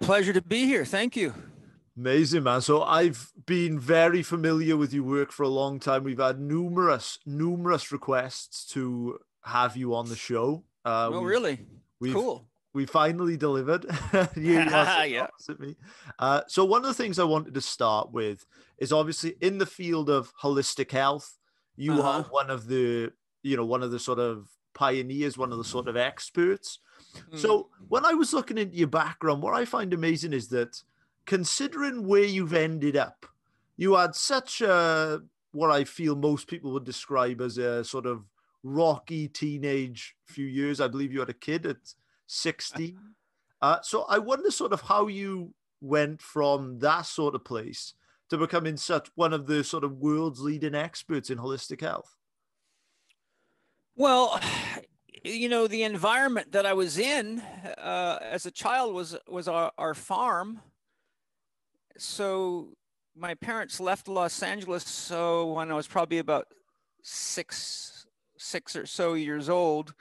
my pleasure to be here. Thank you. Amazing, man. So I've been very familiar with your work for a long time. We've had numerous requests to have you on the show. Oh, really? Cool. We finally delivered. Yeah. So one of the things I wanted to start with is obviously in the field of holistic health, you are one of the sort of pioneers, one of the sort of experts. Mm. So when I was looking into your background, what I find amazing is that considering where you've ended up, you had such a, what I feel most people would describe as a sort of rocky teenage few years. I believe you had a kid at 16. So I wonder sort of how you went from that sort of place to becoming such one of the sort of world's leading experts in holistic health. Well, you know, the environment that I was in as a child was our farm. So my parents left Los Angeles. So when I was probably about six or so years old,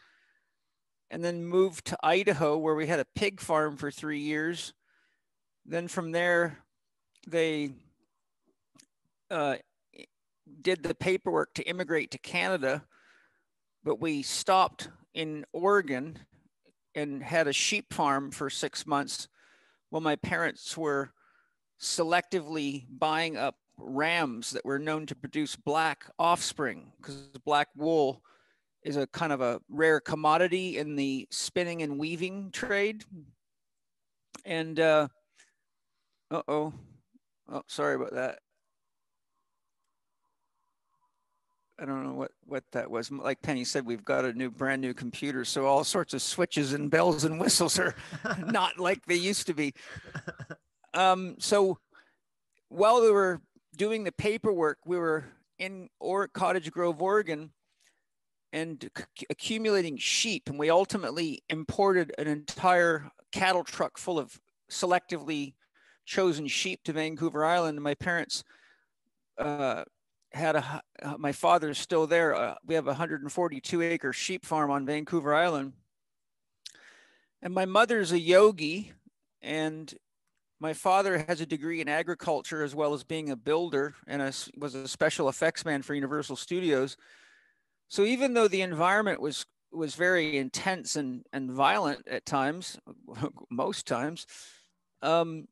and then moved to Idaho where we had a pig farm for 3 years. Then from there, they did the paperwork to immigrate to Canada, but we stopped in Oregon and had a sheep farm for 6 months while my parents were selectively buying up rams that were known to produce black offspring, because black wool is a kind of a rare commodity in the spinning and weaving trade. And, oh, sorry about that. I don't know what that was. Like Penny said, we've got a brand new computer. So all sorts of switches and bells and whistles are not like they used to be. So while we were doing the paperwork, we were in Cottage Grove, Oregon, and accumulating sheep. And we ultimately imported an entire cattle truck full of selectively chosen sheep to Vancouver Island. And my parents my father's still there. We have a 142-acre sheep farm on Vancouver Island. And my mother's a yogi, and my father has a degree in agriculture as well as being a builder, and was a special effects man for Universal Studios. So even though the environment was very intense and violent at times, most times, the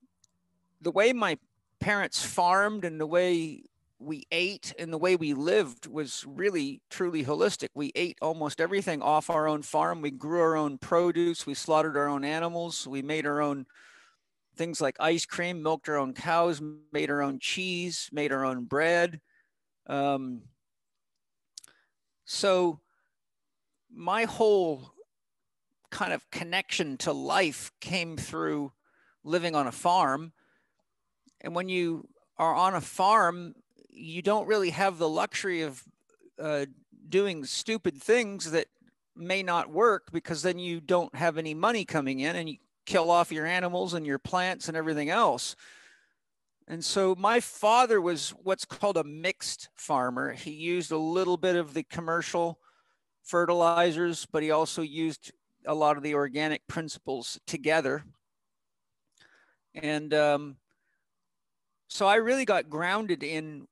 way my parents farmed and the way we ate and the way we lived was really truly holistic. We ate almost everything off our own farm. We grew our own produce. We slaughtered our own animals. We made our own things like ice cream, milked our own cows, made our own cheese, made our own bread. So my whole kind of connection to life came through living on a farm. And when you are on a farm, you don't really have the luxury of doing stupid things that may not work, because then you don't have any money coming in and you kill off your animals and your plants and everything else. And so my father was what's called a mixed farmer. He used a little bit of the commercial fertilizers, but he also used a lot of the organic principles together. And so I really got grounded in,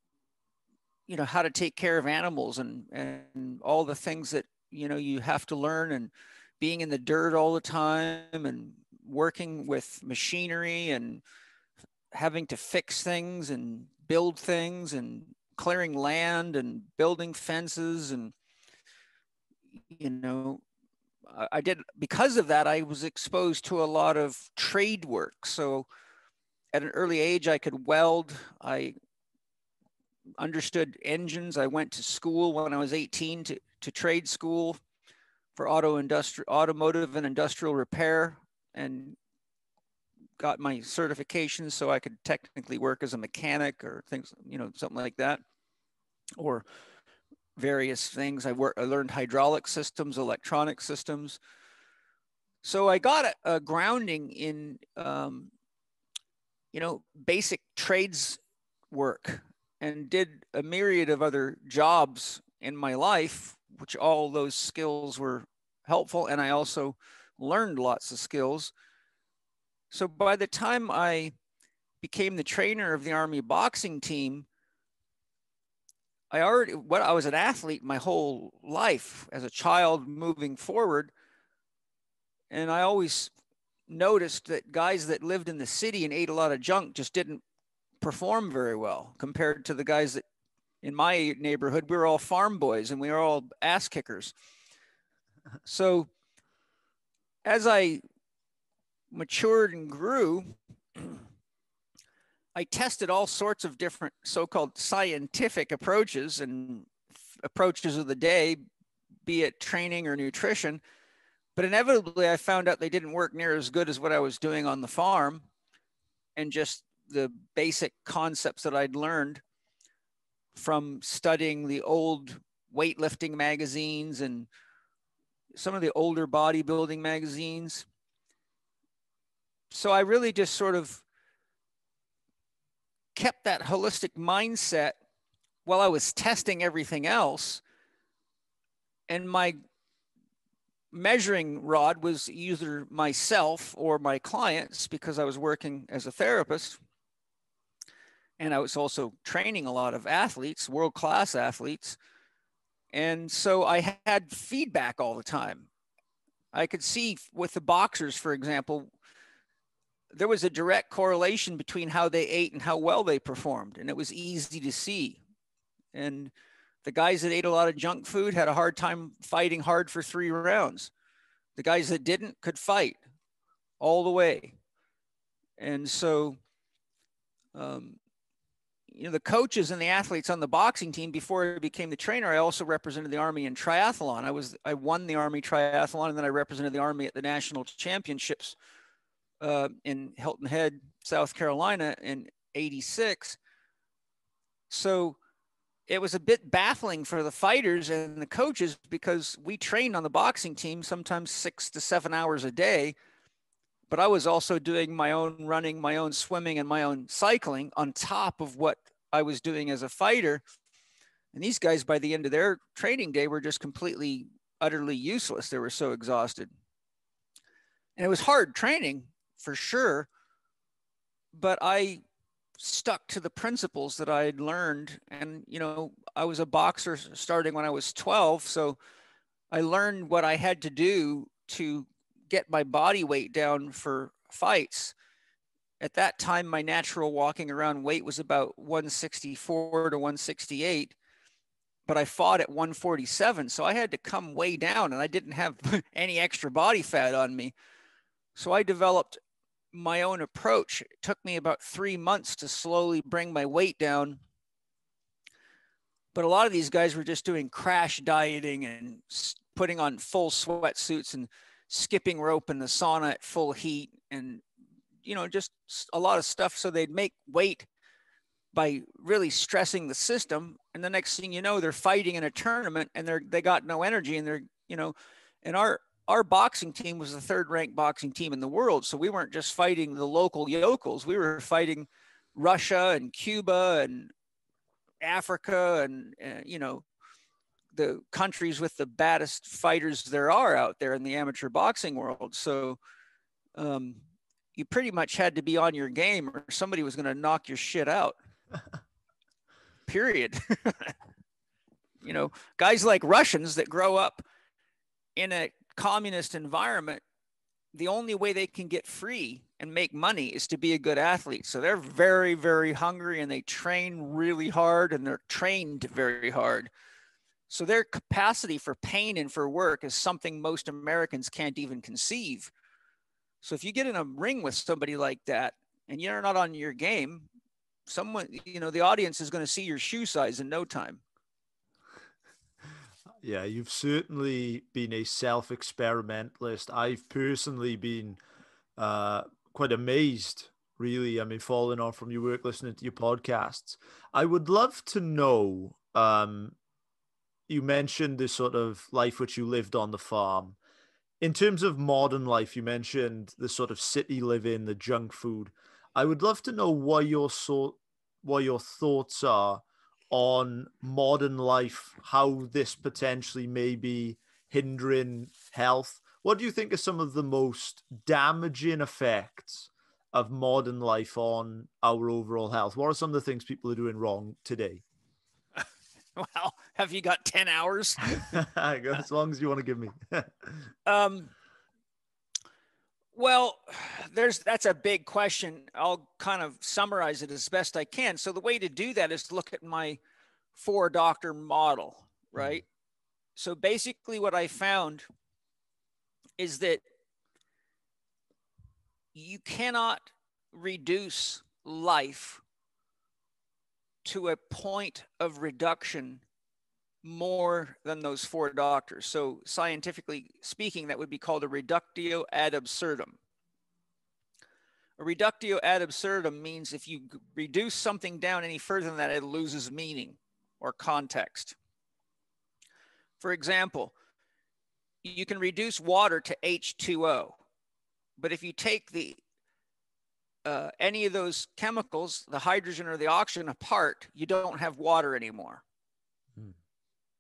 you know, how to take care of animals and all the things that, you know, you have to learn, and being in the dirt all the time and working with machinery and having to fix things and build things and clearing land and building fences. And, you know, because of that, I was exposed to a lot of trade work. So at an early age, I could weld. I understood engines. I went to school when I was 18 to trade school for automotive and industrial repair, and got my certifications so I could technically work as a mechanic or things, you know, something like that, or various things. I learned hydraulic systems, electronic systems. So I got a grounding in, you know, basic trades work, and did a myriad of other jobs in my life, which all those skills were helpful. And I also learned lots of skills. So by the time I became the trainer of the Army boxing team, I was an athlete my whole life as a child moving forward. And I always noticed that guys that lived in the city and ate a lot of junk just didn't perform very well compared to the guys that in my neighborhood, we were all farm boys and we were all ass kickers. So as I matured and grew, I tested all sorts of different so-called scientific approaches and approaches of the day, be it training or nutrition, but inevitably I found out they didn't work near as good as what I was doing on the farm and just the basic concepts that I'd learned from studying the old weightlifting magazines and some of the older bodybuilding magazines. So I really just sort of kept that holistic mindset while I was testing everything else. And my measuring rod was either myself or my clients, because I was working as a therapist. And I was also training a lot of athletes, world-class athletes. And so I had feedback all the time. I could see with the boxers, for example, there was a direct correlation between how they ate and how well they performed. And it was easy to see. And the guys that ate a lot of junk food had a hard time fighting hard for 3 rounds. The guys that didn't could fight all the way. And so, you know, the coaches and the athletes on the boxing team, before I became the trainer, I also represented the Army in triathlon. I won the Army triathlon, and then I represented the Army at the national championships in Hilton Head, South Carolina in '86. So it was a bit baffling for the fighters and the coaches, because we trained on the boxing team sometimes 6 to 7 hours a day, but I was also doing my own running, my own swimming, and my own cycling on top of what I was doing as a fighter. And these guys, by the end of their training day, were just completely, utterly useless. They were so exhausted. And it was hard training, for sure, but I stuck to the principles that I had learned. And, you know, I was a boxer starting when I was 12. So I learned what I had to do to get my body weight down for fights. At that time, my natural walking around weight was about 164 to 168, but I fought at 147. So I had to come way down, and I didn't have any extra body fat on me. So I developed my own approach. It took me about 3 months to slowly bring my weight down. But a lot of these guys were just doing crash dieting and putting on full sweatsuits and skipping rope in the sauna at full heat and, you know, just a lot of stuff. So they'd make weight by really stressing the system. And the next thing you know, they're fighting in a tournament and they got no energy, and they're, you know, and our boxing team was the 3rd-ranked boxing team in the world. So we weren't just fighting the local yokels. We were fighting Russia and Cuba and Africa and, you know, the countries with the baddest fighters there are out there in the amateur boxing world. So you pretty much had to be on your game, or somebody was going to knock your shit out, period. You know, guys like Russians that grow up in a communist environment, the only way they can get free and make money is to be a good athlete. So they're very, very hungry, and they train really hard, and they're trained very hard. So their capacity for pain and for work is something most Americans can't even conceive. So if you get in a ring with somebody like that and you're not on your game, someone, you know, the audience is going to see your shoe size in no time. Yeah, you've certainly been a self-experimentalist. I've personally been quite amazed, really. I mean, following on from your work, listening to your podcasts. I would love to know, you mentioned this sort of life which you lived on the farm. In terms of modern life, you mentioned the sort of city living, the junk food. I would love to know what your thoughts are on modern life, how this potentially may be hindering health. What do you think are some of the most damaging effects of modern life on our overall health? What are some of the things people are doing wrong today? Well, have you got 10 hours? As long as you want to give me. Well, that's a big question. I'll kind of summarize it as best I can. So the way to do that is look at my 4-doctor model, right? So basically what I found is that you cannot reduce life to a point of reduction more than those 4 doctors. So scientifically speaking, that would be called a reductio ad absurdum. A reductio ad absurdum means if you reduce something down any further than that, it loses meaning or context. For example, you can reduce water to H2O, but if you take the any of those chemicals, the hydrogen or the oxygen apart, you don't have water anymore.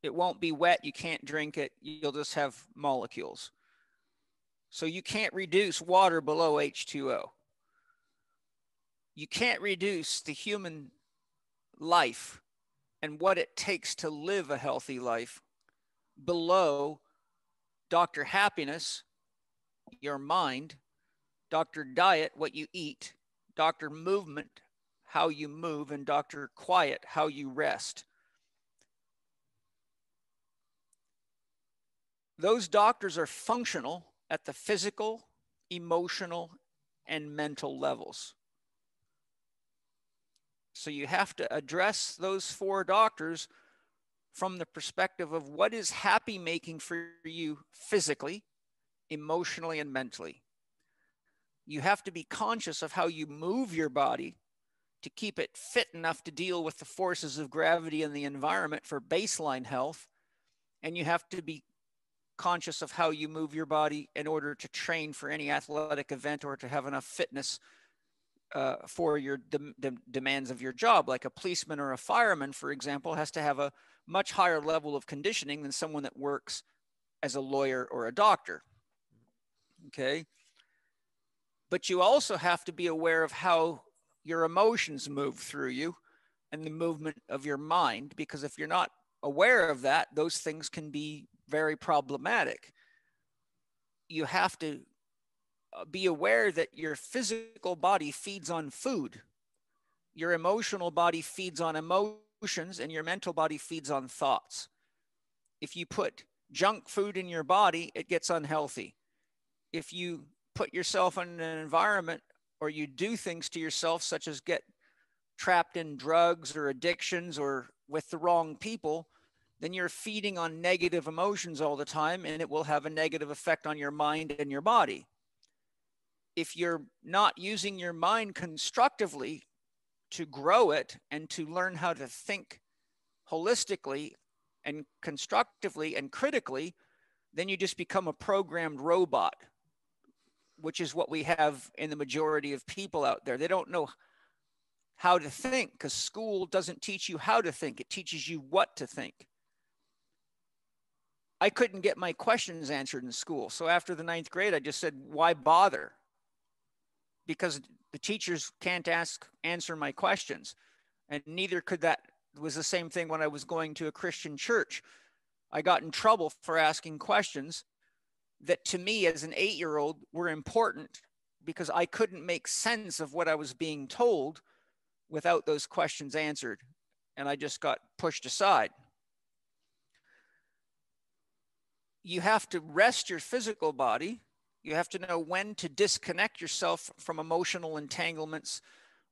It won't be wet. You can't drink it. You'll just have molecules. So you can't reduce water below H2O. You can't reduce the human life and what it takes to live a healthy life below Dr. Happiness, your mind, Dr. Diet, what you eat, Dr. Movement, how you move, and Dr. Quiet, how you rest. Those doctors are functional at the physical, emotional, and mental levels. So you have to address those 4 doctors from the perspective of what is happy making for you physically, emotionally, and mentally. You have to be conscious of how you move your body to keep it fit enough to deal with the forces of gravity and the environment for baseline health. And you have to be conscious of how you move your body in order to train for any athletic event or to have enough fitness for your demands of your job. Like a policeman or a fireman, for example, has to have a much higher level of conditioning than someone that works as a lawyer or a doctor. Okay. But you also have to be aware of how your emotions move through you and the movement of your mind, because if you're not aware of that, those things can be very problematic. You have to be aware that your physical body feeds on food, your emotional body feeds on emotions, and your mental body feeds on thoughts. If you put junk food in your body, it gets unhealthy. If you put yourself in an environment or you do things to yourself, such as get trapped in drugs or addictions or with the wrong people, then you're feeding on negative emotions all the time, and it will have a negative effect on your mind and your body. If you're not using your mind constructively to grow it and to learn how to think holistically and constructively and critically, then you just become a programmed robot, which is what we have in the majority of people out there. They don't know how to think because school doesn't teach you how to think. It teaches you what to think. I couldn't get my questions answered in school. So after the 9th grade, I just said, why bother? Because the teachers can't answer my questions. And neither could that. It was the same thing when I was going to a Christian church. I got in trouble for asking questions that to me as an 8-year-old were important because I couldn't make sense of what I was being told without those questions answered. And I just got pushed aside. You have to rest your physical body. You have to know when to disconnect yourself from emotional entanglements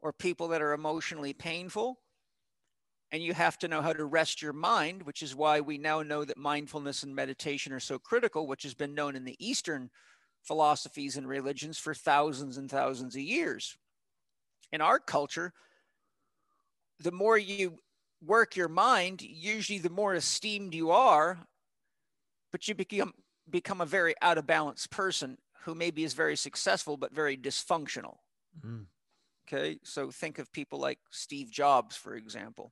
or people that are emotionally painful. And you have to know how to rest your mind, which is why we now know that mindfulness and meditation are so critical, which has been known in the Eastern philosophies and religions for thousands and thousands of years. In our culture, the more you work your mind, usually the more esteemed you are, but you become a very out of balance person who maybe is very successful, but very dysfunctional. Okay. So think of people like Steve Jobs, for example,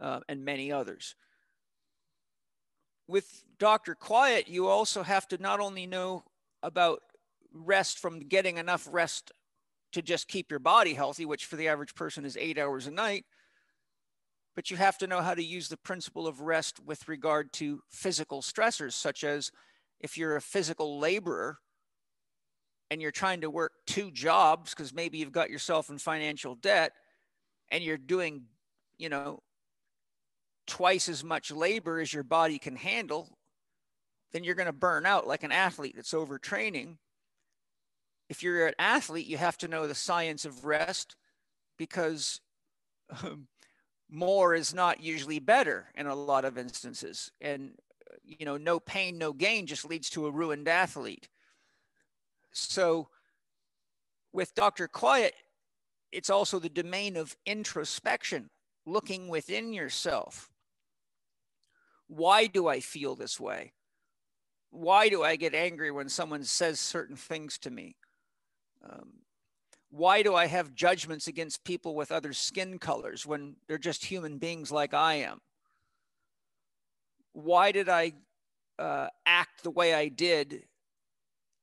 and many others. With Dr. Quiet, you also have to not only know about rest from getting enough rest to just keep your body healthy, which for the average person is 8 hours a night. But you have to know how to use the principle of rest with regard to physical stressors, such as if you're a physical laborer and you're trying to work two jobs because maybe you've got yourself in financial debt and you're doing, you know, twice as much labor as your body can handle, then you're going to burn out like an athlete that's overtraining. If you're an athlete, you have to know the science of rest, because more is not usually better in a lot of instances. And, you know, no pain, no gain just leads to a ruined athlete. So with Dr. Quiet, it's also the domain of introspection, looking within yourself. Why do I feel this way? Why do I get angry when someone says certain things to me? Why do I have judgments against people with other skin colors when they're just human beings like I am? Why did I act the way I did,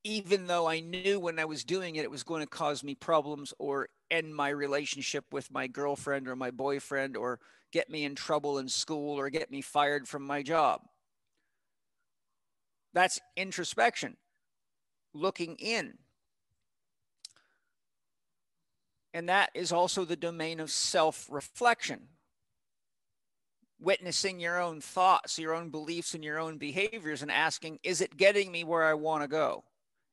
even though I knew when I was doing it, it was going to cause me problems or end my relationship with my girlfriend or my boyfriend, or get me in trouble in school, or get me fired from my job? That's introspection, looking in. And that is also the domain of self-reflection, witnessing your own thoughts, your own beliefs, and your own behaviors, and asking, is it getting me where I want to go?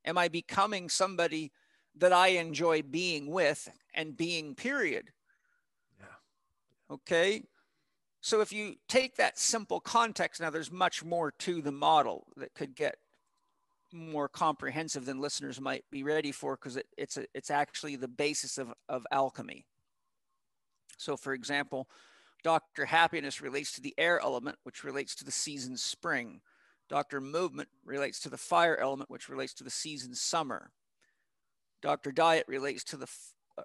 Am I becoming somebody that I enjoy being with and being, period? Yeah. Okay. So if you take that simple context, now there's much more to the model that could get more comprehensive than listeners might be ready for, because it's actually the basis of alchemy. So for example, Dr. Happiness relates to the air element, which relates to the season spring. Dr. Movement relates to the fire element, which relates to the season summer. Dr. Diet relates to the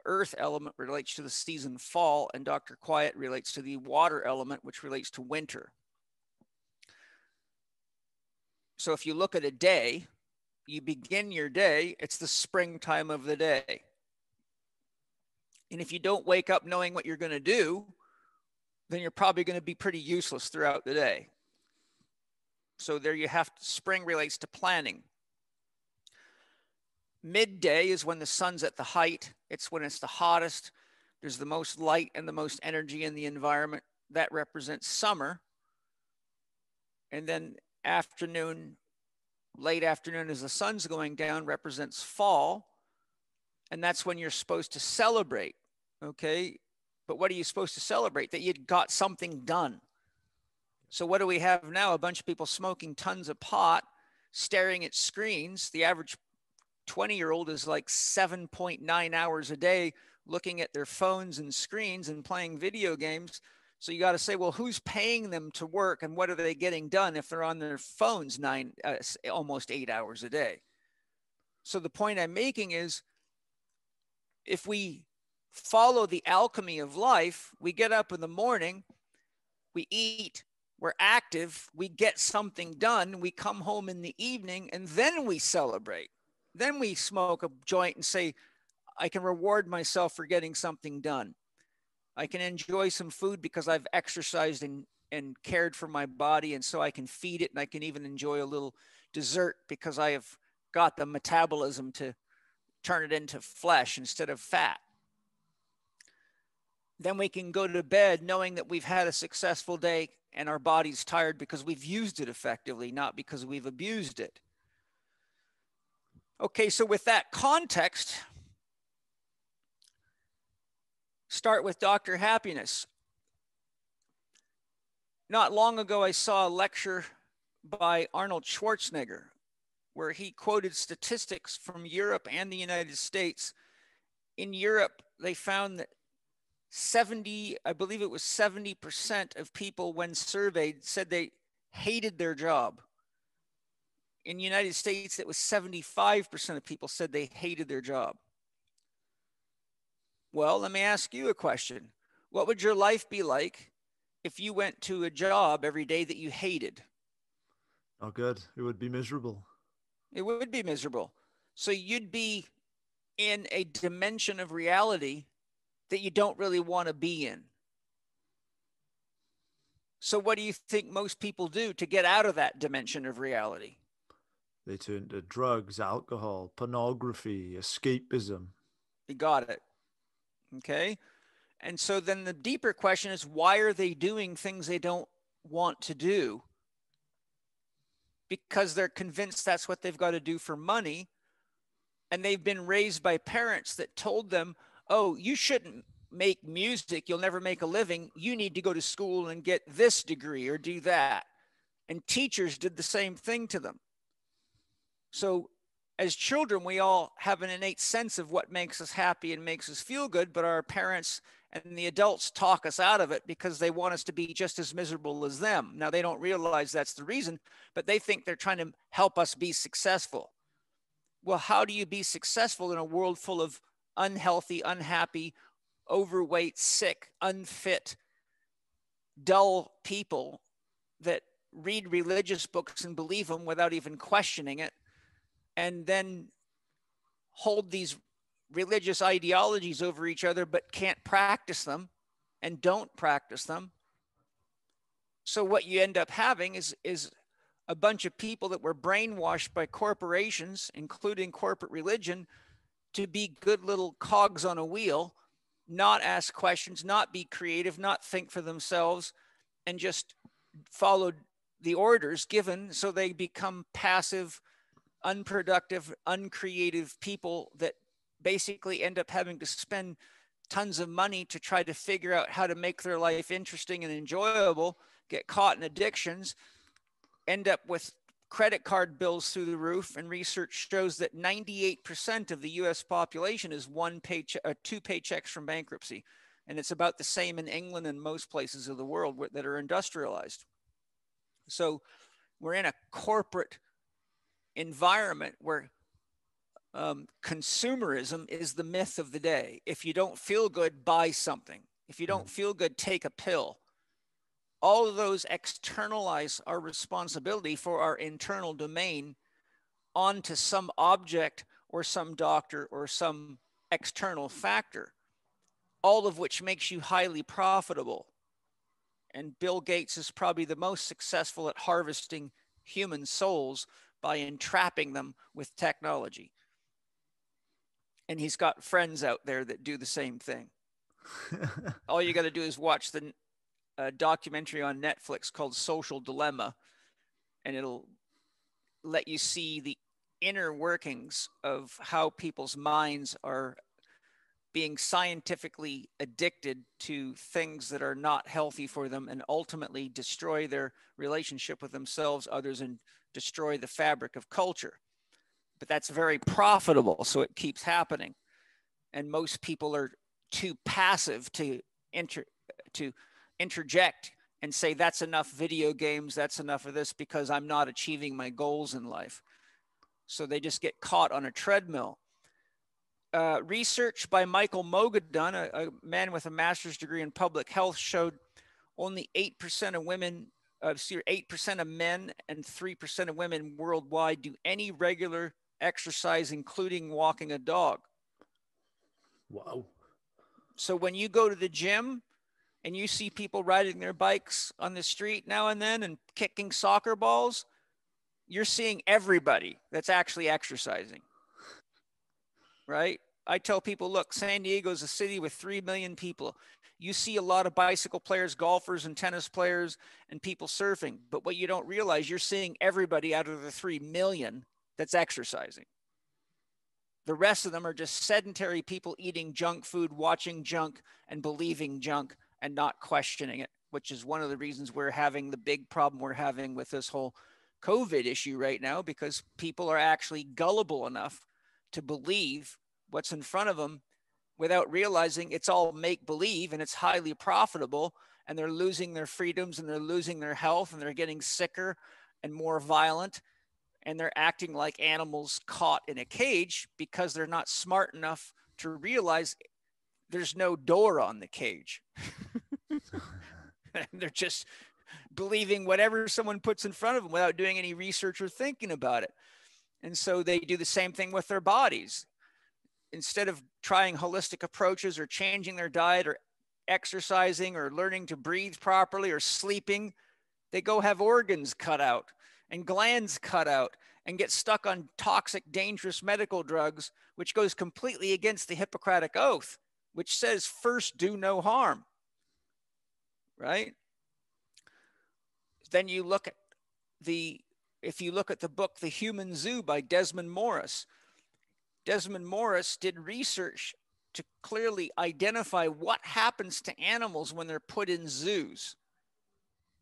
earth element, relates to the season fall, and Dr. Quiet relates to the water element, which relates to winter. So if you look at a day, you begin your day, it's the springtime of the day. And if you don't wake up knowing what you're going to do, then you're probably going to be pretty useless throughout the day. So there you have, spring relates to planning. Midday is when the sun's at the height. It's when it's the hottest. There's the most light and the most energy in the environment. That represents summer. And then afternoon, late afternoon, as the sun's going down, represents fall. And that's when you're supposed to celebrate. Okay. But what are you supposed to celebrate? That you'd got something done. So what do we have now? A bunch of people smoking tons of pot, staring at screens. The average 20-year-old is like 7.9 hours a day looking at their phones and screens and playing video games. So you got to say, well, who's paying them to work and what are they getting done if they're on their phones almost 8 hours a day? So the point I'm making is, if we follow the alchemy of life, we get up in the morning, we eat, we're active, we get something done, we come home in the evening, and then we celebrate. Then we smoke a joint and say, I can reward myself for getting something done. I can enjoy some food because I've exercised and cared for my body, and so I can feed it, and I can even enjoy a little dessert because I have got the metabolism to turn it into flesh instead of fat. Then we can go to bed knowing that we've had a successful day and our body's tired because we've used it effectively, not because we've abused it. Okay, so with that context, start with Dr. Happiness. Not long ago, I saw a lecture by Arnold Schwarzenegger where he quoted statistics from Europe and the United States. In Europe, they found that 70% of people when surveyed said they hated their job. In the United States, it was 75% of people said they hated their job. Well, let me ask you a question. What would your life be like if you went to a job every day that you hated? Oh, good. It would be miserable. It would be miserable. So you'd be in a dimension of reality that you don't really want to be in. So what do you think most people do to get out of that dimension of reality? They turn to drugs, alcohol, pornography, escapism. You got it. Okay. And so then the deeper question is, why are they doing things they don't want to do? Because they're convinced that's what they've got to do for money. And they've been raised by parents that told them, oh, you shouldn't make music. You'll never make a living. You need to go to school and get this degree or do that. And teachers did the same thing to them. So as children, we all have an innate sense of what makes us happy and makes us feel good, but our parents and the adults talk us out of it because they want us to be just as miserable as them. Now, they don't realize that's the reason, but they think they're trying to help us be successful. Well, how do you be successful in a world full of unhealthy, unhappy, overweight, sick, unfit, dull people that read religious books and believe them without even questioning it, and then hold these religious ideologies over each other but can't practice them and don't practice them? So what you end up having is a bunch of people that were brainwashed by corporations, including corporate religion, to be good little cogs on a wheel, not ask questions, not be creative, not think for themselves, and just follow the orders given. So they become passive, unproductive, uncreative people that basically end up having to spend tons of money to try to figure out how to make their life interesting and enjoyable, get caught in addictions, end up with credit card bills through the roof. And research shows that 98% of the US population is two paychecks from bankruptcy. And it's about the same in England and most places of the world that are industrialized. So we're in a corporate environment where consumerism is the myth of the day. If you don't feel good, buy something. If you don't feel good, take a pill. All of those externalize our responsibility for our internal domain onto some object or some doctor or some external factor, all of which makes you highly profitable. And Bill Gates is probably the most successful at harvesting human souls by entrapping them with technology. And he's got friends out there that do the same thing. All you got to do is watch the documentary on Netflix called Social Dilemma, and it'll let you see the inner workings of how people's minds are being scientifically addicted to things that are not healthy for them and ultimately destroy their relationship with themselves, others, and destroy the fabric of culture. But that's very profitable, so it keeps happening. And most people are too passive to interject and say, that's enough video games, that's enough of this, because I'm not achieving my goals in life. So they just get caught on a treadmill. Research by Michael Mogadon, a man with a master's degree in public health, showed only 8% of women, 8% of men and 3% of women worldwide do any regular exercise, including walking a dog. Wow. So when you go to the gym and you see people riding their bikes on the street now and then and kicking soccer balls, you're seeing everybody that's actually exercising. Right? I tell people, look, San Diego is a city with 3 million people. You see a lot of bicycle players, golfers, and tennis players, and people surfing. But what you don't realize, you're seeing everybody out of the 3 million that's exercising. The rest of them are just sedentary people eating junk food, watching junk, and believing junk, and not questioning it, which is one of the reasons we're having the big problem we're having with this whole COVID issue right now, because people are actually gullible enough to believe what's in front of them without realizing it's all make-believe and it's highly profitable, and they're losing their freedoms and they're losing their health and they're getting sicker and more violent, and they're acting like animals caught in a cage because they're not smart enough to realize there's no door on the cage. They're just believing whatever someone puts in front of them without doing any research or thinking about it. And so they do the same thing with their bodies. Instead of trying holistic approaches or changing their diet or exercising or learning to breathe properly or sleeping, they go have organs cut out and glands cut out and get stuck on toxic, dangerous medical drugs, which goes completely against the Hippocratic Oath, which says first do no harm, right? Then you look at the, if you look at the book, The Human Zoo by Desmond Morris, Desmond Morris did research to clearly identify what happens to animals when they're put in zoos.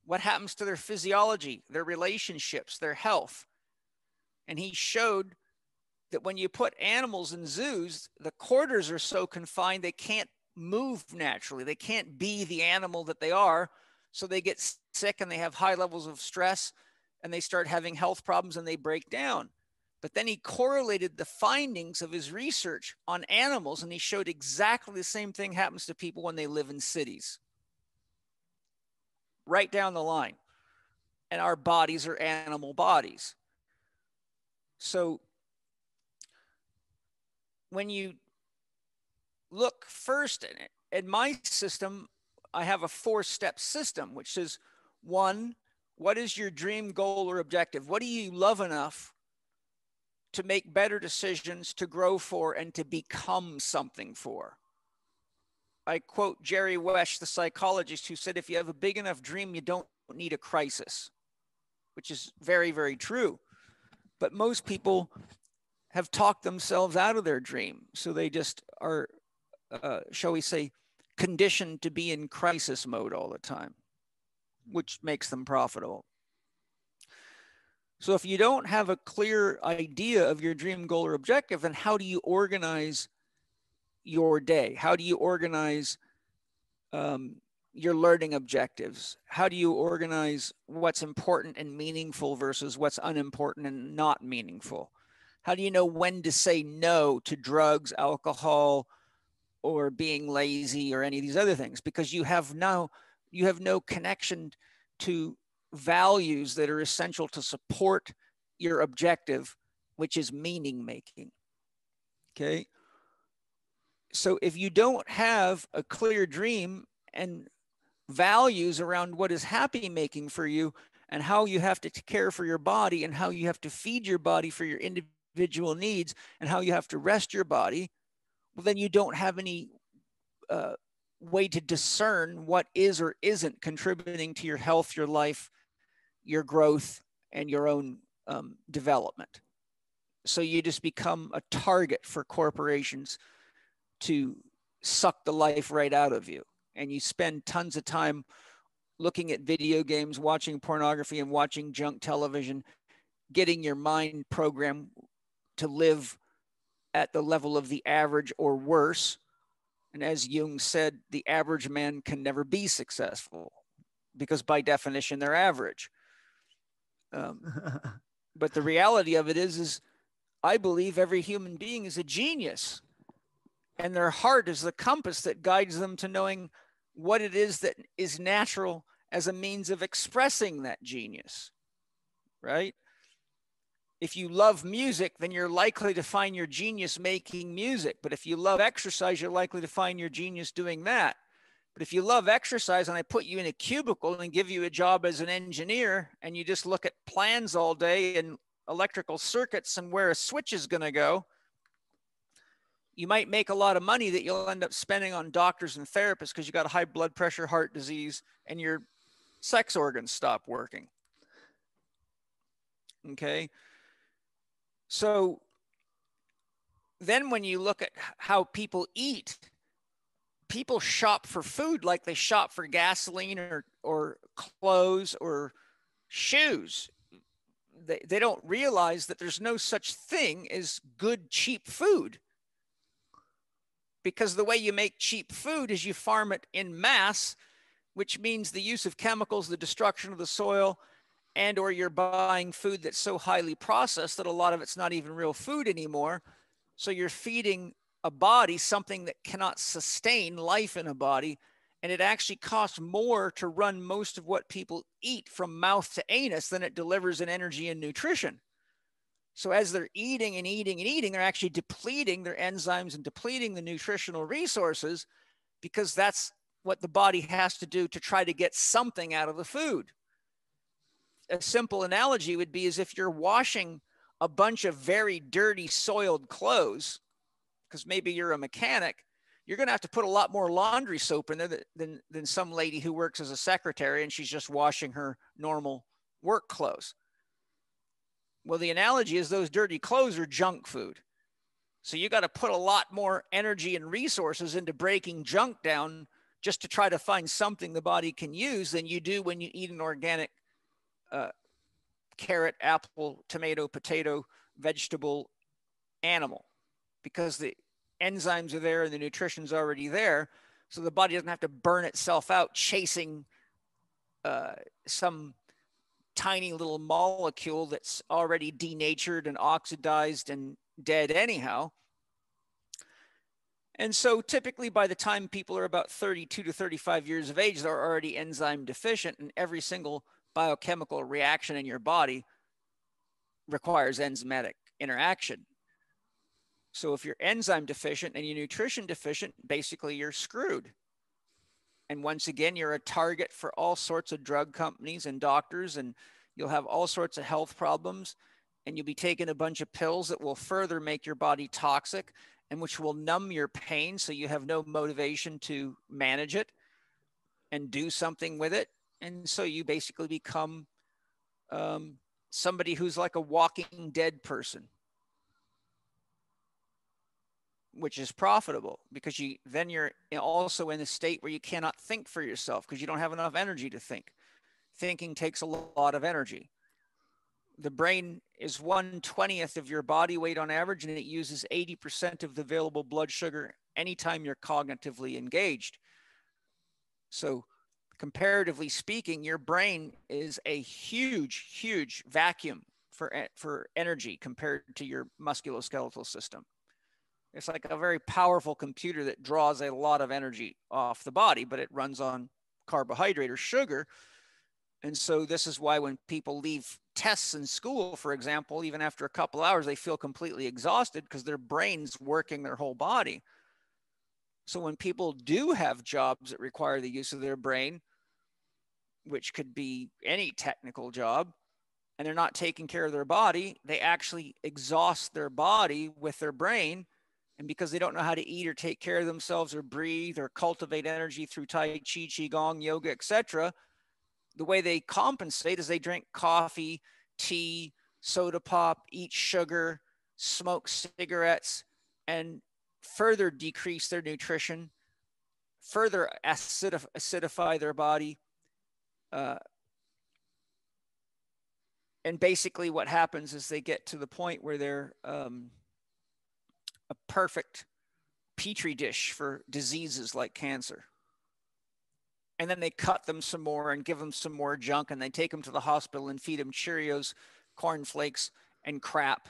What happens to their physiology, their relationships, their health. And he showed that when you put animals in zoos, the quarters are so confined, they can't move naturally. They can't be the animal that they are. So they get sick and they have high levels of stress and they start having health problems and they break down. But then he correlated the findings of his research on animals and he showed exactly the same thing happens to people when they live in cities. Right down the line. And our bodies are animal bodies. So when you look first in my system, I have a 4-step system, which is 1, what is your dream, goal, or objective? What do you love enough to make better decisions, to grow for, and to become something for? I quote Jerry Wesch, the psychologist, who said, if you have a big enough dream, you don't need a crisis, which is very, very true. But most people have talked themselves out of their dream. So they just are, shall we say, conditioned to be in crisis mode all the time, which makes them profitable. So if you don't have a clear idea of your dream, goal, or objective, then how do you organize your day? How do you organize your learning objectives? How do you organize what's important and meaningful versus what's unimportant and not meaningful? How do you know when to say no to drugs, alcohol, or being lazy or any of these other things? Because you have no connection to values that are essential to support your objective, which is meaning making, okay? So if you don't have a clear dream and values around what is happy making for you and how you have to care for your body and how you have to feed your body for your individual needs and how you have to rest your body, well, then you don't have any way to discern what is or isn't contributing to your health, your life, your growth, and your own development. So you just become a target for corporations to suck the life right out of you. And you spend tons of time looking at video games, watching pornography and watching junk television, getting your mind programmed to live at the level of the average or worse. And as Jung said, the average man can never be successful because by definition, they're average. But the reality of it is I believe every human being is a genius. And their heart is the compass that guides them to knowing what it is that is natural as a means of expressing that genius, right? If you love music, then you're likely to find your genius making music. But if you love exercise, you're likely to find your genius doing that. But if you love exercise and I put you in a cubicle and give you a job as an engineer and you just look at plans all day and electrical circuits and where a switch is going to go, you might make a lot of money that you'll end up spending on doctors and therapists because you got a high blood pressure, heart disease, and your sex organs stop working. Okay. So then when you look at how people eat, people shop for food like they shop for gasoline or clothes or shoes. They don't realize that there's no such thing as good, cheap food. Because the way you make cheap food is you farm it in mass, which means the use of chemicals, the destruction of the soil, and or you're buying food that's so highly processed that a lot of it's not even real food anymore. So you're feeding a body something that cannot sustain life in a body. And it actually costs more to run most of what people eat from mouth to anus than it delivers in energy and nutrition. So as they're eating and eating and eating, they're actually depleting their enzymes and depleting the nutritional resources, because that's what the body has to do to try to get something out of the food. A simple analogy would be as if you're washing a bunch of very dirty, soiled clothes, because maybe you're a mechanic, you're going to have to put a lot more laundry soap in there than some lady who works as a secretary and she's just washing her normal work clothes. Well, the analogy is those dirty clothes are junk food. So you got to put a lot more energy and resources into breaking junk down just to try to find something the body can use than you do when you eat an organic carrot, apple, tomato, potato, vegetable, animal, because the enzymes are there and the nutrition's already there. So the body doesn't have to burn itself out chasing some tiny little molecule that's already denatured and oxidized and dead anyhow. And so typically by the time people are about 32 to 35 years of age, they're already enzyme deficient, and every single biochemical reaction in your body requires enzymatic interaction. So if you're enzyme deficient and you're nutrition deficient, basically you're screwed. And once again, you're a target for all sorts of drug companies and doctors, and you'll have all sorts of health problems, and you'll be taking a bunch of pills that will further make your body toxic and which will numb your pain, so you have no motivation to manage it and do something with it. And so you basically become somebody who's like a walking dead person, which is profitable, because you then you're also in a state where you cannot think for yourself because you don't have enough energy to think. Thinking takes a lot of energy. The brain is 1/20th of your body weight on average, and it uses 80% of the available blood sugar anytime you're cognitively engaged. So comparatively speaking, your brain is a huge, huge vacuum for energy compared to your musculoskeletal system. It's like a very powerful computer that draws a lot of energy off the body, but it runs on carbohydrate or sugar. And so this is why when people leave tests in school, for example, even after a couple hours, they feel completely exhausted because their brain's working their whole body. So when people do have jobs that require the use of their brain, which could be any technical job, and they're not taking care of their body, they actually exhaust their body with their brain. And because they don't know how to eat or take care of themselves or breathe or cultivate energy through Tai Chi, Qigong, yoga, etc., the way they compensate is they drink coffee, tea, soda pop, eat sugar, smoke cigarettes, and further decrease their nutrition, further acidify their body. And basically what happens is they get to the point where they're a perfect petri dish for diseases like cancer. And then they cut them some more and give them some more junk, and they take them to the hospital and feed them Cheerios, cornflakes, and crap,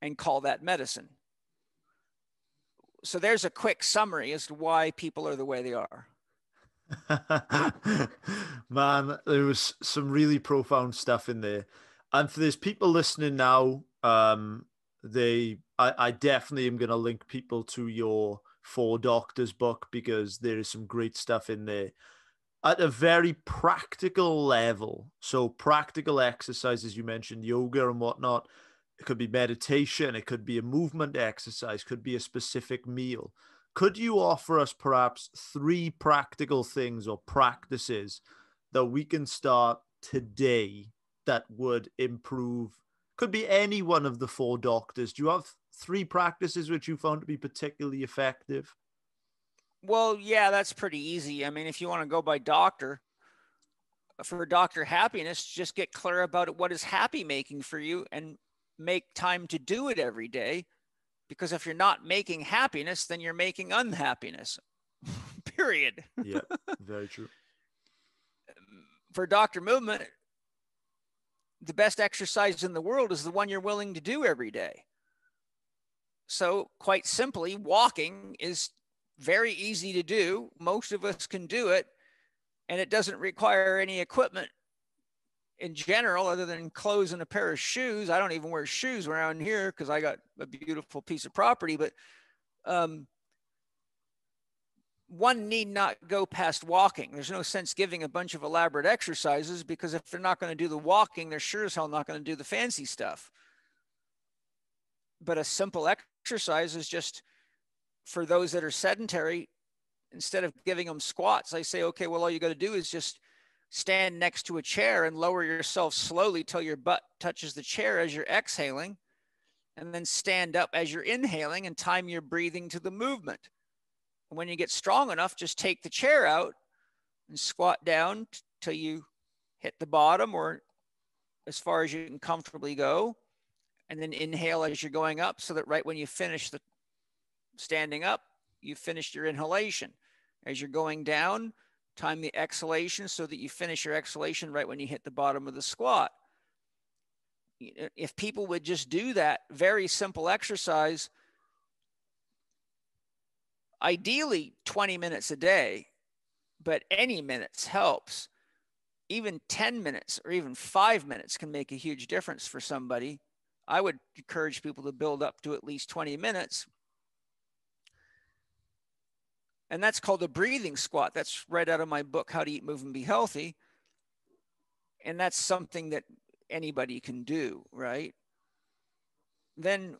and call that medicine. So there's a quick summary as to why people are the way they are. Man, there was some really profound stuff in there. And for those people listening now, I definitely am going to link people to your Four Doctors book, because there is some great stuff in there at a very practical level. So practical exercises, you mentioned yoga and whatnot. It could be meditation. It could be a movement exercise, could be a specific meal. Could you offer us perhaps 3 practical things or practices that we can start today that would improve? Could be any one of the Four Doctors. Do you have 3 practices which you found to be particularly effective? Well, yeah, that's pretty easy. I mean, if you want to go by doctor, for doctor happiness, just get clear about what is happy making for you and make time to do it every day. Because if you're not making happiness, then you're making unhappiness, period. Yeah, very true. For doctor movement, the best exercise in the world is the one you're willing to do every day. So quite simply, walking is very easy to do. Most of us can do it, and it doesn't require any equipment in general, other than clothes and a pair of shoes. I don't even wear shoes around here because I got a beautiful piece of property, but one need not go past walking. There's no sense giving a bunch of elaborate exercises, because if they're not going to do the walking, they're sure as hell not going to do the fancy stuff. But a simple exercise is just for those that are sedentary. Instead of giving them squats, I say, okay, well, all you got to do is just stand next to a chair and lower yourself slowly till your butt touches the chair as you're exhaling, and then stand up as you're inhaling and time your breathing to the movement. And when you get strong enough, just take the chair out and squat down till you hit the bottom or as far as you can comfortably go, and then inhale as you're going up, so that right when you finish the standing up, you finished your inhalation. As you're going down, time the exhalation so that you finish your exhalation right when you hit the bottom of the squat. If people would just do that very simple exercise, ideally 20 minutes a day, but any minutes helps. Even 10 minutes or even 5 minutes can make a huge difference for somebody. I would encourage people to build up to at least 20 minutes. And that's called a breathing squat. That's right out of my book, How to Eat, Move, and Be Healthy. And that's something that anybody can do, right? Then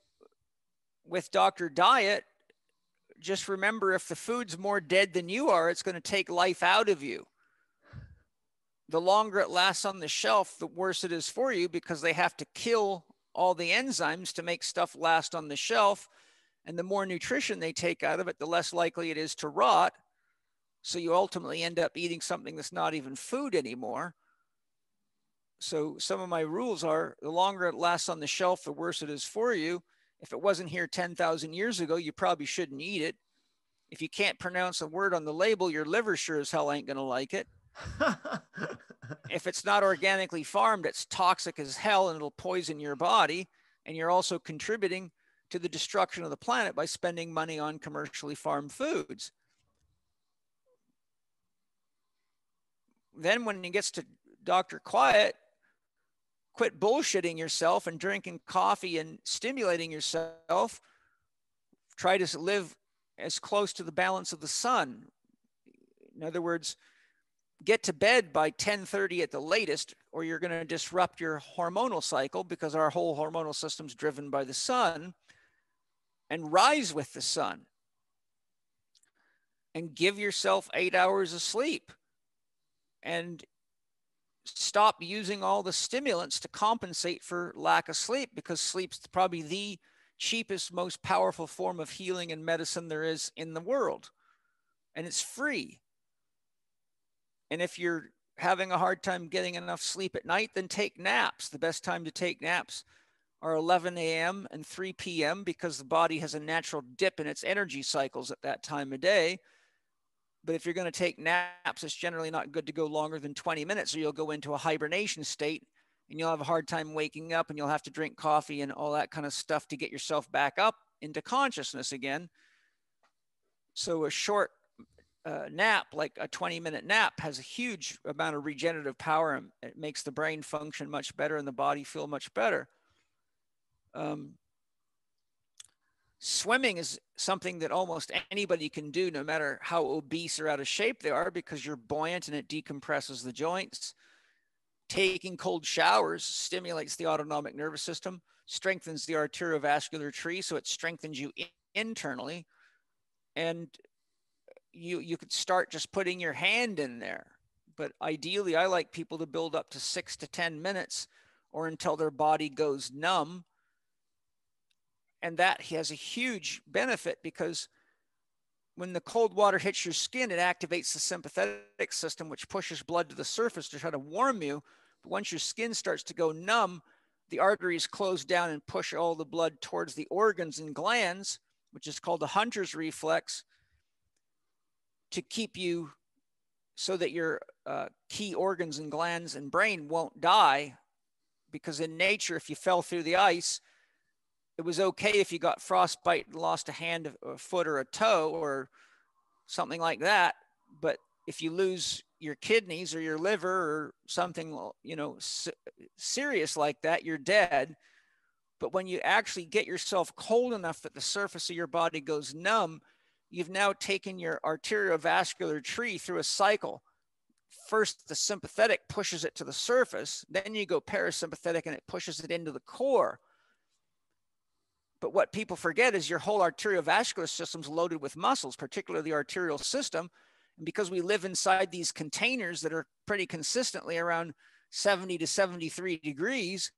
with Dr. Diet, just remember, if the food's more dead than you are, it's going to take life out of you. The longer it lasts on the shelf, the worse it is for you, because they have to kill all the enzymes to make stuff last on the shelf. And the more nutrition they take out of it, the less likely it is to rot. So you ultimately end up eating something that's not even food anymore. So some of my rules are, the longer it lasts on the shelf, the worse it is for you. If it wasn't here 10,000 years ago, you probably shouldn't eat it. If you can't pronounce a word on the label, your liver sure as hell ain't going to like it. If it's not organically farmed, it's toxic as hell and it'll poison your body. And you're also contributing to the destruction of the planet by spending money on commercially farmed foods. Then when it gets to Dr. Quiet, quit bullshitting yourself and drinking coffee and stimulating yourself. Try to live as close to the balance of the sun. In other words, get to bed by 10:30 at the latest, or you're going to disrupt your hormonal cycle, because our whole hormonal system's driven by the sun. And rise with the sun, and give yourself 8 hours of sleep, and stop using all the stimulants to compensate for lack of sleep, because sleep's probably the cheapest, most powerful form of healing and medicine there is in the world, and it's free. And if you're having a hard time getting enough sleep at night, then take naps. The best time to take naps are 11 a.m. and 3 p.m. because the body has a natural dip in its energy cycles at that time of day. But if you're going to take naps, it's generally not good to go longer than 20 minutes or you'll go into a hibernation state and you'll have a hard time waking up and you'll have to drink coffee and all that kind of stuff to get yourself back up into consciousness again. So a short nap, like a 20-minute nap, has a huge amount of regenerative power, and it makes the brain function much better and the body feel much better. Swimming is something that almost anybody can do, no matter how obese or out of shape they are, because you're buoyant and it decompresses the joints. Taking cold showers stimulates the autonomic nervous system, strengthens the arteriovascular tree, so it strengthens you internally. And you could start just putting your hand in there. But ideally, I like people to build up to 6 to 10 minutes, or until their body goes numb. And that has a huge benefit, because when the cold water hits your skin, it activates the sympathetic system, which pushes blood to the surface to try to warm you. But once your skin starts to go numb, the arteries close down and push all the blood towards the organs and glands, which is called the hunter's reflex, to keep you so that your key organs and glands and brain won't die. Because in nature, if you fell through the ice, it was okay if you got frostbite and lost a hand, a foot, or a toe, or something like that. But if you lose your kidneys or your liver or something, you know, serious like that, you're dead. But when you actually get yourself cold enough that the surface of your body goes numb, you've now taken your arteriovascular tree through a cycle. First, the sympathetic pushes it to the surface. Then you go parasympathetic and it pushes it into the core. But what people forget is your whole arteriovascular system's loaded with muscles, particularly the arterial system. And because we live inside these containers that are pretty consistently around 70 to 73 degrees,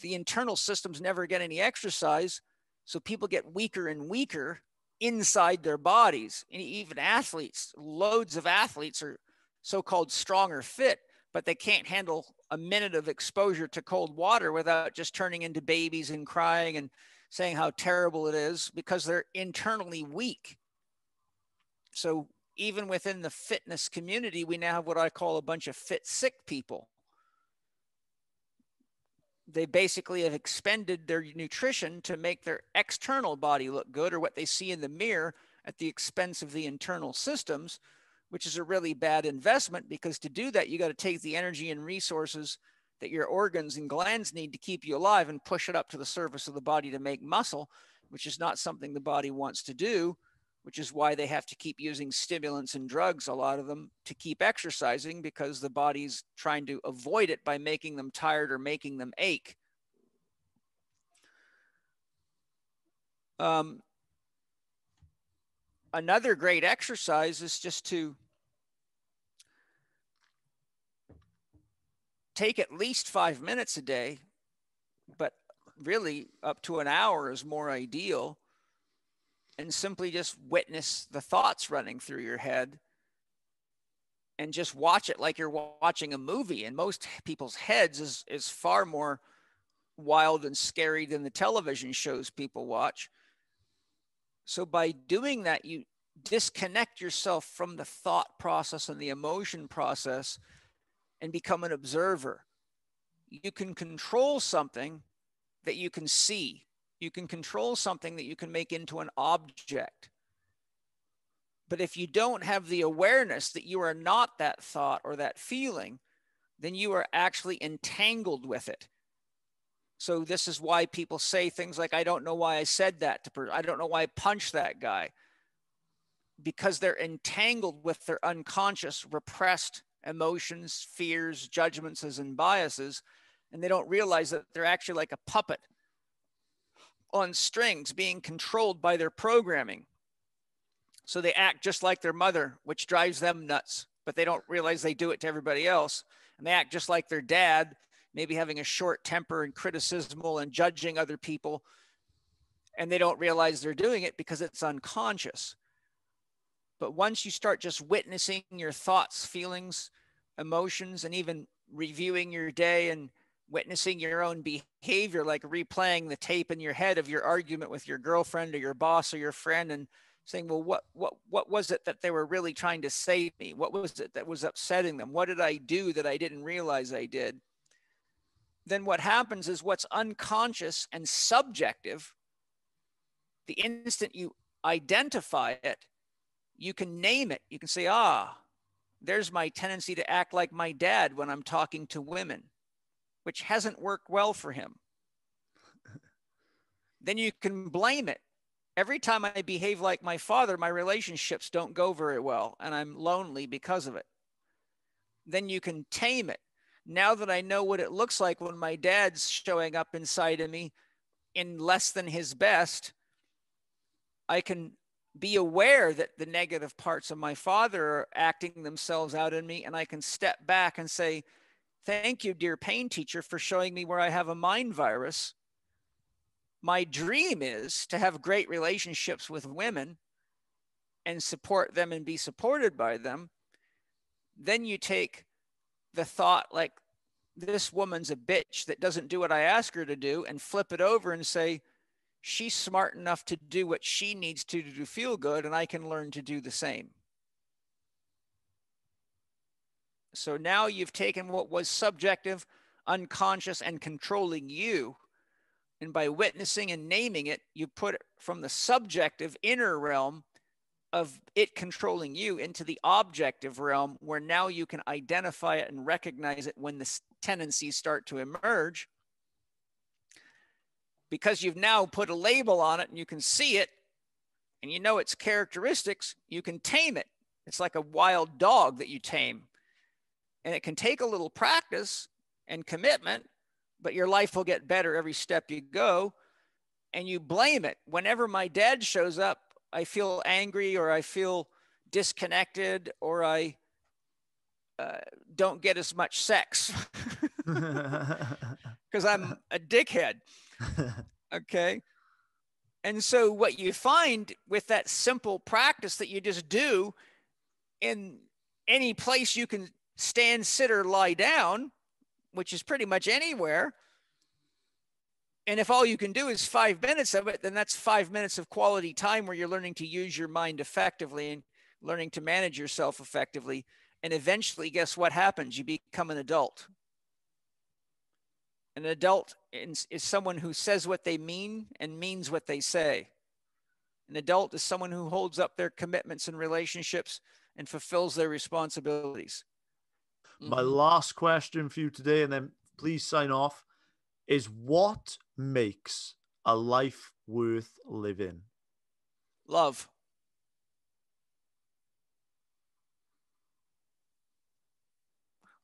the internal systems never get any exercise. So people get weaker and weaker inside their bodies. And even athletes, loads of athletes are so-called strong or fit, but they can't handle a minute of exposure to cold water without just turning into babies and crying and saying how terrible it is, because they're internally weak. So even within the fitness community, we now have what I call a bunch of fit, sick people. They basically have expended their nutrition to make their external body look good, or what they see in the mirror, at the expense of the internal systems, which is a really bad investment, because to do that, you got to take the energy and resources that your organs and glands need to keep you alive and push it up to the surface of the body to make muscle, which is not something the body wants to do, which is why they have to keep using stimulants and drugs, a lot of them, to keep exercising, because the body's trying to avoid it by making them tired or making them ache. Another great exercise is just to take at least 5 minutes a day, but really up to an hour is more ideal, and simply just witness the thoughts running through your head and just watch it like you're watching a movie. And most people's heads is far more wild and scary than the television shows people watch. So by doing that, you disconnect yourself from the thought process and the emotion process and become an observer. You can control something that you can see. You can control something that you can make into an object. But if you don't have the awareness that you are not that thought or that feeling, then you are actually entangled with it. So this is why people say things like, I don't know why I said that to person. I don't know why I punched that guy. Because they're entangled with their unconscious, repressed emotions, fears, judgments, and biases. And they don't realize that they're actually like a puppet on strings being controlled by their programming. So they act just like their mother, which drives them nuts, but they don't realize they do it to everybody else. And they act just like their dad, maybe having a short temper and criticismal and judging other people. And they don't realize they're doing it because it's unconscious. But once you start just witnessing your thoughts, feelings, emotions, and even reviewing your day and witnessing your own behavior, like replaying the tape in your head of your argument with your girlfriend or your boss or your friend and saying, well, what was it that they were really trying to say to me? What was it that was upsetting them? What did I do that I didn't realize I did? Then what happens is what's unconscious and subjective, the instant you identify it, you can name it. You can say, ah, there's my tendency to act like my dad when I'm talking to women, which hasn't worked well for him. Then you can blame it. Every time I behave like my father, my relationships don't go very well, and I'm lonely because of it. Then you can tame it. Now that I know what it looks like when my dad's showing up inside of me in less than his best, I can be aware that the negative parts of my father are acting themselves out in me, and I can step back and say, thank you, dear pain teacher, for showing me where I have a mind virus. My dream is to have great relationships with women and support them and be supported by them. Then you take the thought like, this woman's a bitch that doesn't do what I ask her to do, and flip it over and say, she's smart enough to do what she needs to feel good, and I can learn to do the same. So now you've taken what was subjective, unconscious, and controlling you, and by witnessing and naming it, you put it from the subjective inner realm of it controlling you into the objective realm, where now you can identify it and recognize it when the tendencies start to emerge, because you've now put a label on it and you can see it and you know its characteristics, you can tame it. It's like a wild dog that you tame, and it can take a little practice and commitment, but your life will get better every step you go. And you blame it. Whenever my dad shows up, I feel angry, or I feel disconnected, or I don't get as much sex because I'm a dickhead. Okay. And so what you find with that simple practice that you just do in any place you can stand, sit, or lie down, which is pretty much anywhere. And if all you can do is 5 minutes of it, then that's 5 minutes of quality time where you're learning to use your mind effectively and learning to manage yourself effectively. And eventually, guess what happens? You become an adult. An adult is someone who says what they mean and means what they say. An adult is someone who holds up their commitments and relationships and fulfills their responsibilities. My last question for you today, and then please sign off, is what makes a life worth living? Love.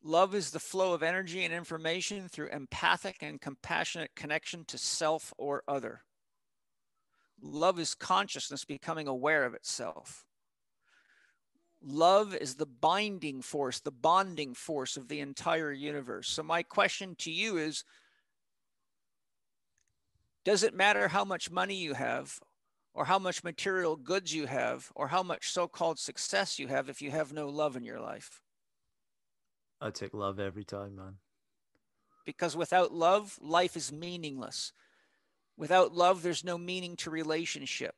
Love is the flow of energy and information through empathic and compassionate connection to self or other. Love is consciousness becoming aware of itself. Love is the binding force, the bonding force of the entire universe. So my question to you is, does it matter how much money you have, or how much material goods you have, or how much so-called success you have if you have no love in your life? I take love every time, man. Because without love, life is meaningless. Without love, there's no meaning to relationship.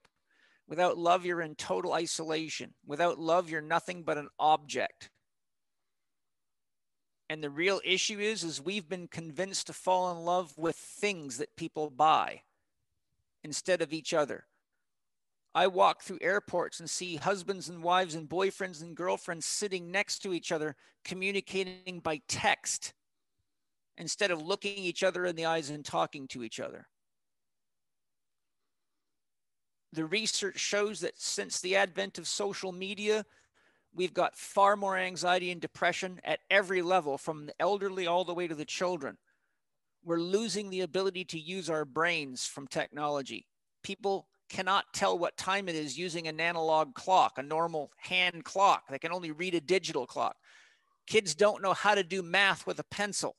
Without love, you're in total isolation. Without love, you're nothing but an object. And the real issue is we've been convinced to fall in love with things that people buy instead of each other. I walk through airports and see husbands and wives and boyfriends and girlfriends sitting next to each other, communicating by text instead of looking each other in the eyes and talking to each other. The research shows that since the advent of social media, we've got far more anxiety and depression at every level, from the elderly all the way to the children. We're losing the ability to use our brains from technology. People cannot tell what time it is using an analog clock, a normal hand clock. They can only read a digital clock. Kids don't know how to do math with a pencil.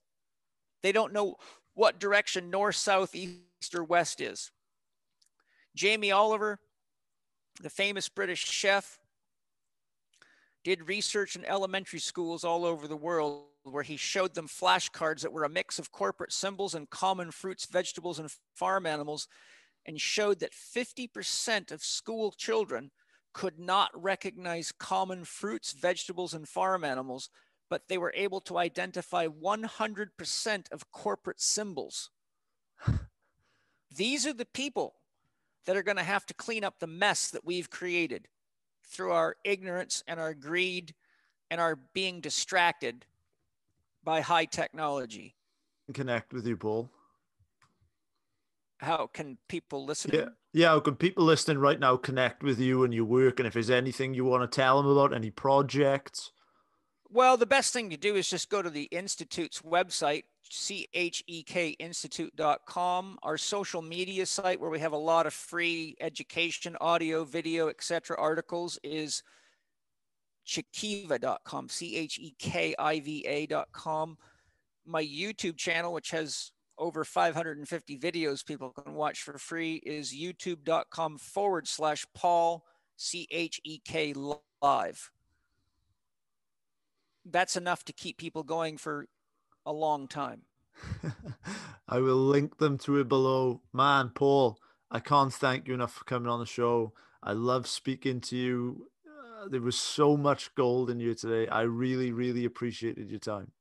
They don't know what direction north, south, east, or west is. Jamie Oliver, the famous British chef, did research in elementary schools all over the world where he showed them flashcards that were a mix of corporate symbols and common fruits, vegetables, and farm animals, and showed that 50% of school children could not recognize common fruits, vegetables, and farm animals, but they were able to identify 100% of corporate symbols. These are the people that are going to have to clean up the mess that we've created through our ignorance and our greed and our being distracted by high technology. Connect with you, Paul. How can people listen? Yeah, how can people listening right now connect with you and your work? And if there's anything you want to tell them about, any projects? Well, the best thing to do is just go to the Institute's website, chekinstitute.com, our social media site where we have a lot of free education, audio, video, etc. articles is chekiva.com, chekiva.com. My YouTube channel, which has over 550 videos people can watch for free, is youtube.com/paulCHEKLive. That's enough to keep people going for a long time. I will link them to it below. Man, Paul, I can't thank you enough for coming on the show. I love speaking to you. There was so much gold in you today. I really, really appreciated your time.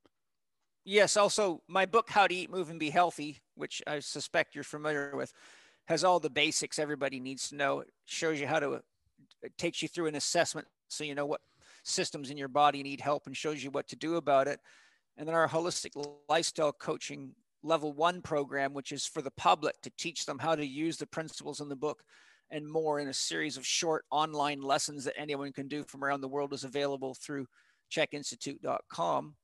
Yes. Also, my book, How to Eat, Move, and Be Healthy, which I suspect you're familiar with, has all the basics everybody needs to know. It shows you how to It takes you through an assessment so you know what systems in your body need help and shows you what to do about it. And then our holistic lifestyle coaching level one program, which is for the public to teach them how to use the principles in the book and more in a series of short online lessons that anyone can do from around the world, is available through chekinstitute.com.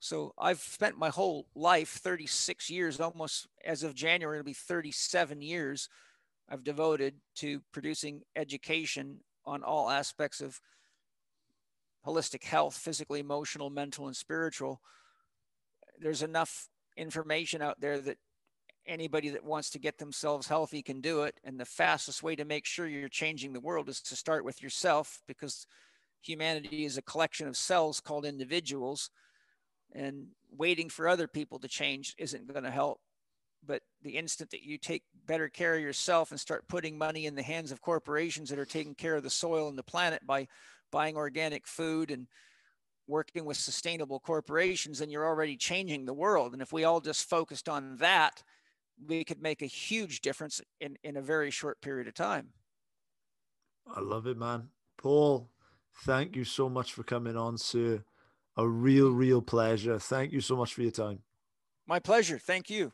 So I've spent my whole life, 36 years, almost as of January, it'll be 37 years, I've devoted to producing education on all aspects of holistic health, physical, emotional, mental, and spiritual. There's enough information out there that anybody that wants to get themselves healthy can do it. And the fastest way to make sure you're changing the world is to start with yourself, because humanity is a collection of cells called individuals. And waiting for other people to change isn't going to help. But the instant that you take better care of yourself and start putting money in the hands of corporations that are taking care of the soil and the planet by buying organic food and working with sustainable corporations, then you're already changing the world. And if we all just focused on that, we could make a huge difference in a very short period of time. I love it, man. Paul, thank you so much for coming on, sir. A real pleasure. Thank you so much for your time. My pleasure. Thank you.